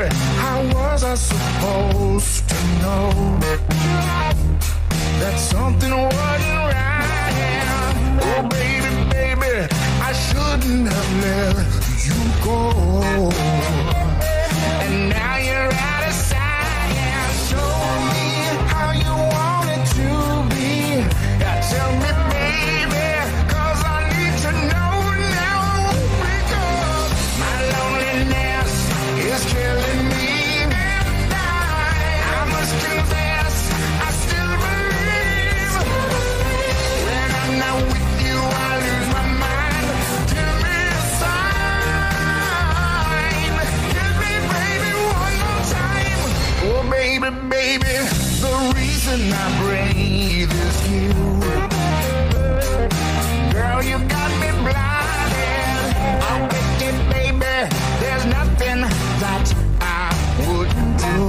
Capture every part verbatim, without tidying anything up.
Yeah, how was I supposed to know that something wasn't right? Oh, baby, baby, I shouldn't have let you go. And now you're out of sight. Show me how you want it to be. Now tell me, baby, 'cause I need to know now. Because my loneliness is killing me. And I, I must confess, I still believe. When I'm not with you, I lose my mind. Give me a sign. Give me, baby, one more time. Oh, baby, baby, the reason I breathe is you. Girl, you got me blinded. I'm wicked, baby. There's nothing that I wouldn't do.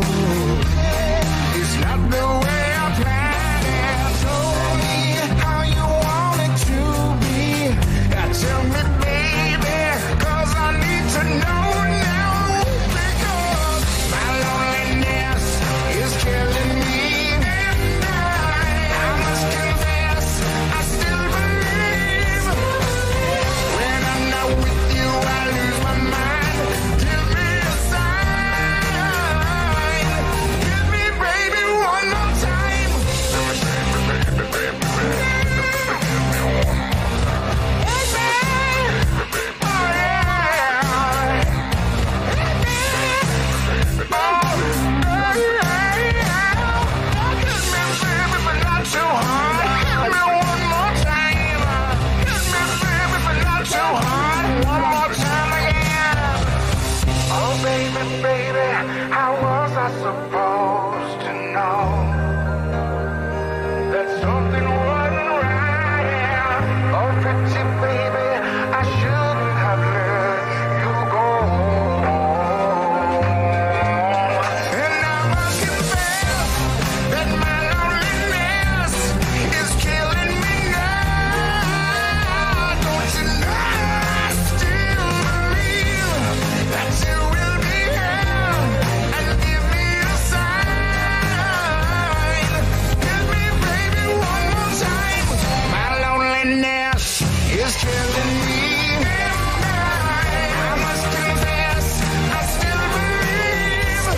It's not the way I planned it. Show me how you want it to be. Now tell me, baby, 'cause I need to know now. Because my loneliness is killing me. And I, I must confess, I still believe. When I'm not with you, I lose my mind. Give me a sign. Give me, baby, one more time. Baby, baby, how was I supposed to know that something wasn't right? Yeah. Oh, pretty baby, I shouldn't have let you go. And I must confess that my loneliness is killing me now. Don't you know I still believe that you will be. Killing me, and I, I must confess, I still believe.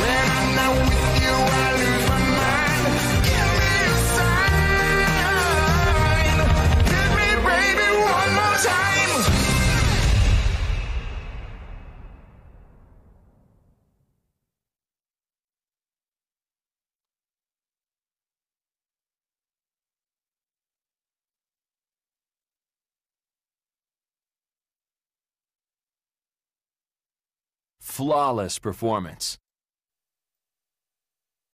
When I'm not with you, I lose my mind. Give me a sign. Give me, baby, one more time. Flawless performance.